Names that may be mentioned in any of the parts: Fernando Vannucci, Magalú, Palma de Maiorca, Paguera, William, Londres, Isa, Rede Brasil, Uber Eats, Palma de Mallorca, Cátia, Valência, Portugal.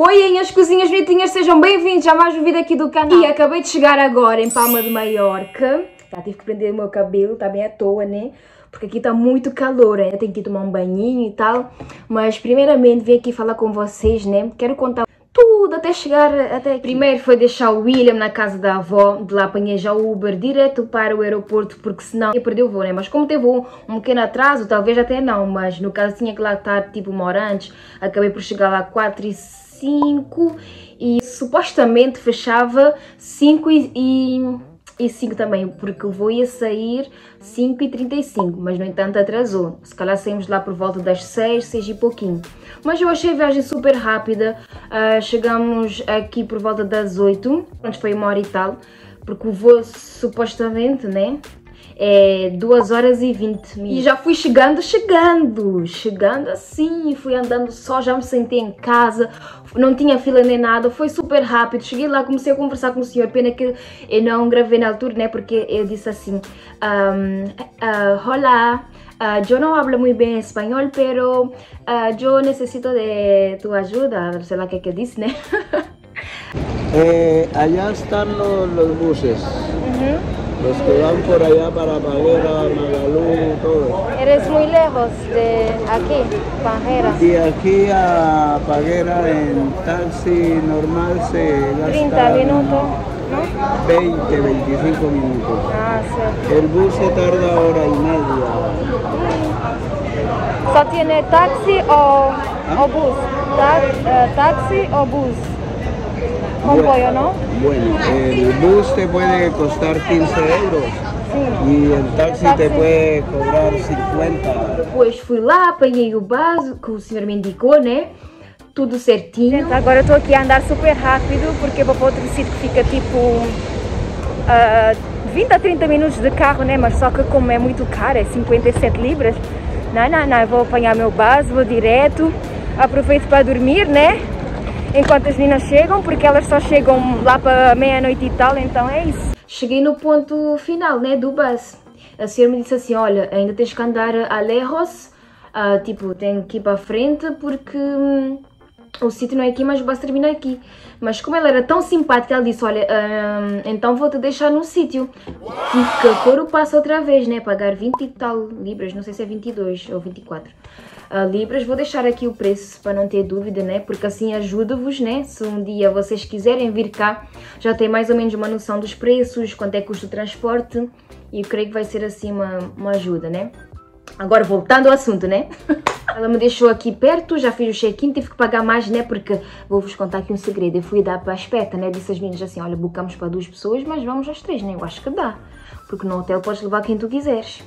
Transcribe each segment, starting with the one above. Oi, minhas coisinhas bonitinhas, sejam bem-vindos a mais um vídeo aqui do canal. E acabei de chegar agora em Palma de Mallorca. Já tive que prender o meu cabelo, está bem à toa, né? Porque aqui está muito calor, ainda tenho que ir tomar um banhinho e tal. Mas primeiramente vim aqui falar com vocês, né? Quero contar tudo até chegar até aqui. Primeiro foi deixar o William na casa da avó, de lá apanhei já o Uber direto para o aeroporto, porque senão ia perder o voo, né? Mas como teve um pequeno atraso, talvez até não, mas no caso tinha que lá estar tipo uma hora antes, acabei por chegar lá 4h05 e supostamente fechava 5h05 também, porque o voo ia sair 5h35, mas no entanto atrasou. Se calhar saímos de lá por volta das 6 e pouquinho. Mas eu achei a viagem super rápida, chegamos aqui por volta das 8, onde foi uma hora e tal, porque o voo supostamente, né, é 2h20. E já fui chegando assim, fui andando só, já me sentei em casa, não tinha fila nem nada, foi super rápido. Cheguei lá, comecei a conversar com o senhor, pena que eu não gravei na altura, né, porque eu disse assim, olá, eu não hablo muito bem espanhol, pero eu necessito de tua ajuda, sei lá o que é que eu disse, né? Allá estão os buses. Uhum. Los que van por allá para Paguera, Magalú y todo. Eres muy lejos de aquí, Paguera. De aquí a Paguera en taxi normal se gasta 30 minutos, ¿no? 20, 25 minutos. Ah, sí. El bus se tarda hora y media. ¿Só tiene taxi o bus? Taxi o bus. Comboyo, ¿no? Bueno, el bus te puede costar 15 euros, sim, e o táxi te puede cobrar 50. Depois fui lá, apanhei o básico que o senhor me indicou, né? Tudo certinho. Gente, agora eu estou aqui a andar super rápido porque vou para outro sítio que fica tipo 20 a 30 minutos de carro, né? Mas só que como é muito caro, é 57 libras. Não, vou apanhar meu básico, vou direto, aproveito para dormir, né? Enquanto as meninas chegam, porque elas só chegam lá para meia-noite e tal, então é isso. Cheguei no ponto final, né, do bus. A senhora me disse assim, olha, ainda tens que andar a lejos, tipo, tenho que ir para a frente porque o sítio não é aqui, mas o bus termina aqui. Mas como ela era tão simpática, ela disse, olha, então vou-te deixar num sítio. E que coro passa outra vez, né, pagar 20 e tal libras, não sei se é 22 ou 24. Libras, vou deixar aqui o preço para não ter dúvida, né? Porque assim ajuda-vos, né? Se um dia vocês quiserem vir cá, já tem mais ou menos uma noção dos preços, quanto é que custa o transporte, e eu creio que vai ser assim uma ajuda, né? Agora voltando ao assunto, né? Ela me deixou aqui perto, já fiz o check-in, tive que pagar mais, né? Porque vou-vos contar aqui um segredo, eu fui dar para a esperta, né? Disse às meninas assim, olha, bocamos para 2 pessoas, mas vamos às 3, né? Eu acho que dá, porque no hotel podes levar quem tu quiseres.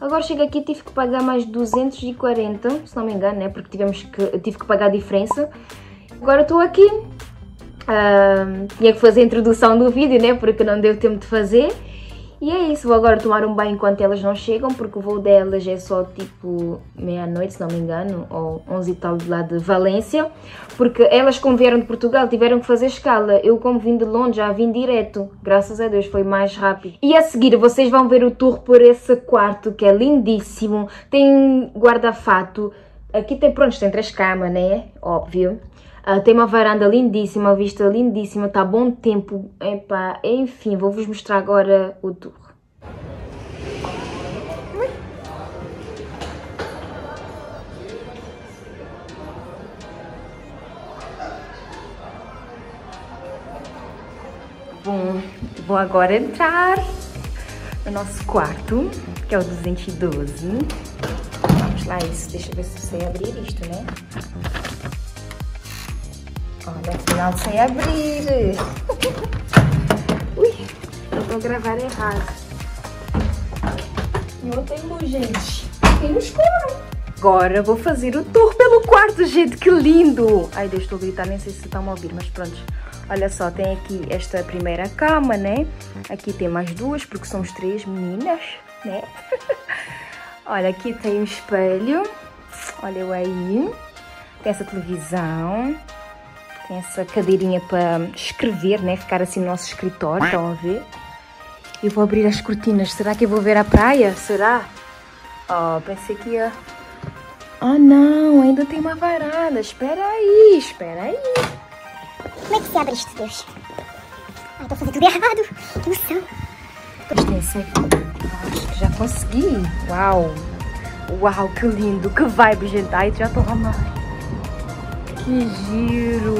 Agora chego aqui, tive que pagar mais 240, se não me engano, né? Porque tive que pagar a diferença. Agora estou aqui, tinha que fazer a introdução do vídeo, né? Porque não deu tempo de fazer. E é isso, vou agora tomar um banho enquanto elas não chegam, porque o voo delas é só tipo meia-noite, se não me engano, ou 11 e tal, de lá de Valência. Porque elas, como vieram de Portugal, tiveram que fazer escala. Eu, como vim de Londres, já vim direto. Graças a Deus, foi mais rápido. E a seguir, vocês vão ver o tour por esse quarto, que é lindíssimo. Tem guarda-fato. Aqui tem, pronto, tem 3 camas, né? Óbvio. Tem uma varanda lindíssima, uma vista lindíssima, está bom tempo, epá, enfim, vou-vos mostrar agora o tour. Bom, vou agora entrar no nosso quarto, que é o 212. Vamos lá, isso, deixa eu ver se eu sei abrir isto, né? Olha, afinal sem abrir. Ui, eu vou gravar errado. Não tem luz, gente. Tem no escuro. Agora vou fazer o tour pelo quarto, gente. Que lindo! Ai, Deus, estou a gritar, nem sei se estão a ouvir, mas pronto. Olha só, tem aqui esta primeira cama, né? Aqui tem mais 2, porque somos 3 meninas, né? Olha, aqui tem um espelho. Olha eu aí. Tem essa televisão. Tem essa cadeirinha para escrever, né? Ficar assim no nosso escritório, estão a ver? Eu vou abrir as cortinas. Será que eu vou ver a praia? Será? Oh, pensei que ia... Ah, não, ainda tem uma varanda. Espera aí, espera aí. Como é que se abre isso, Deus? Ai, tô fazendo tudo errado. Que noção. Já consegui. Uau. Uau, que lindo. Que vibe, gente. Ai, já tô amando. Que giro.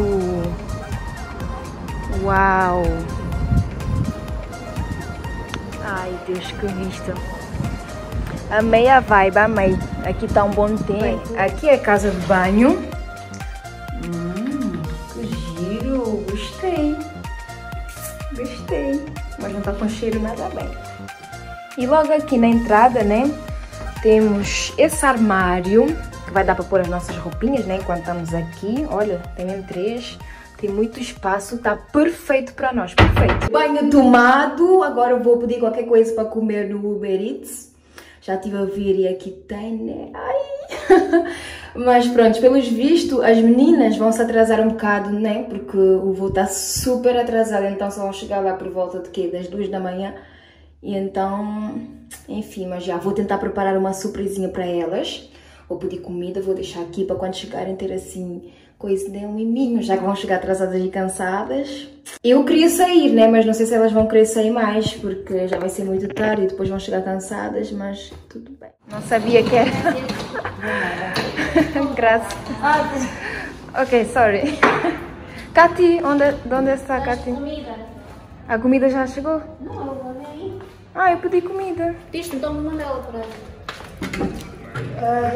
Uau. Ai, Deus, que vista. Amei a vibe, amei. Aqui tá um bom tempo. Aqui é a casa de banho. Que giro. Gostei. Gostei. Mas não tá com cheiro nada bem. E logo aqui na entrada, né? Temos esse armário. Que vai dar pra pôr as nossas roupinhas, né? Enquanto estamos aqui. Olha, tem mesmo três. Tem muito espaço, tá perfeito para nós, perfeito. Banho tomado, agora eu vou pedir qualquer coisa para comer no Uber Eats. Já estive a ver e aqui tem, né? Ai! Mas pronto, pelos vistos, as meninas vão se atrasar um bocado, né? Porque o voo tá super atrasado, então só vão chegar lá por volta de quê? Das 2 da manhã. E então, enfim, mas já vou tentar preparar uma surpresinha para elas. Vou pedir comida, vou deixar aqui para quando chegarem ter assim... Coisa, né? Um miminho, já que vão chegar atrasadas e cansadas. Eu queria sair, né? Mas não sei se elas vão querer sair mais, porque já vai ser muito tarde e depois vão chegar cansadas, mas tudo bem. Não sabia que era... Graças. Ok, sorry. Cátia, onde está a Cátia? A comida já chegou? Não, eu vou aí. Ah, eu pedi comida. Diz-me, então me manda ela para aí.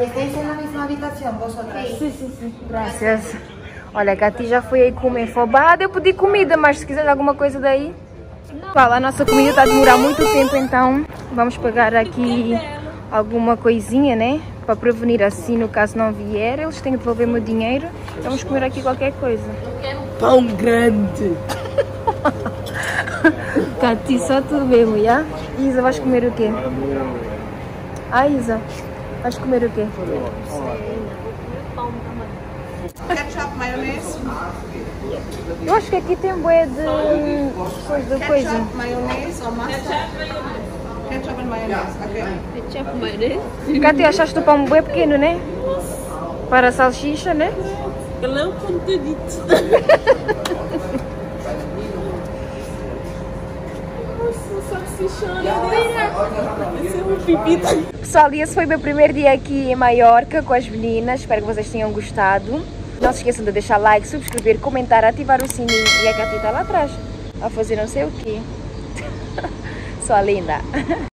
Estáis na mesma habitação, vosotras? Sim. Graças. Olha, a Cátia já foi aí comer fobada. Eu pedi comida, mas se quiser alguma coisa daí... Pessoal, a nossa comida está a demorar muito tempo, então... Vamos pegar aqui alguma coisinha, né? Para prevenir assim, no caso não vier. Eles têm que devolver meu dinheiro. Vamos comer aqui qualquer coisa. Pão grande! Cátia, só tu mesmo, já? Isa, vais comer o quê? Ah, Isa... Vais comer o quê? Ketchup, maionese. Eu acho que aqui tem bué de coisa. Ketchup, maionese ou massa? Ketchup e maionese, ok. Ketchup e maionese. Cátia, achaste o pão bué pequeno, né? Para a salsicha, né? Ele é um contadito. Pessoal, esse foi o meu primeiro dia aqui em Maiorca com as meninas. Espero que vocês tenham gostado. Não se esqueçam de deixar like, subscrever, comentar, ativar o sininho. E a Cátia está lá atrás a fazer não sei o quê. Sua linda.